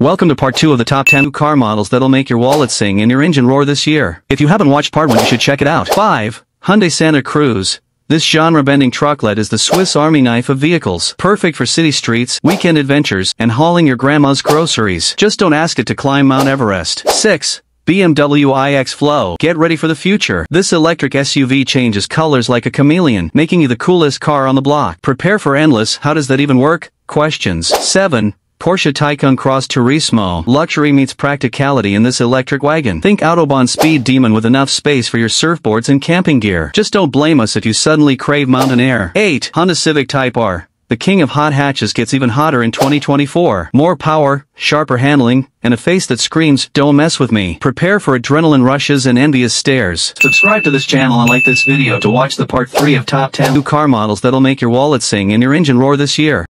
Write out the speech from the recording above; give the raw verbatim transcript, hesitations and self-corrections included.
Welcome to part two of the top ten new car models that'll make your wallet sing and your engine roar this year. If you haven't watched part one, you should check it out. five. Hyundai Santa Cruz. This genre-bending trucklet is the Swiss Army knife of vehicles. Perfect for city streets, weekend adventures, and hauling your grandma's groceries. Just don't ask it to climb Mount Everest. six. B M W iX Flow. Get ready for the future. This electric S U V changes colors like a chameleon, making you the coolest car on the block. Prepare for endless, how does that even work? Questions. seven. Porsche Taycan Cross Turismo. Luxury meets practicality in this electric wagon. Think Autobahn speed demon with enough space for your surfboards and camping gear. Just don't blame us if you suddenly crave mountain air. eight. Honda Civic Type R. The king of hot hatches gets even hotter in twenty twenty-four. More power, sharper handling, and a face that screams, "Don't mess with me." Prepare for adrenaline rushes and envious stares. Subscribe to this channel and like this video to watch the part three of top ten new car models that'll make your wallet sing and your engine roar this year.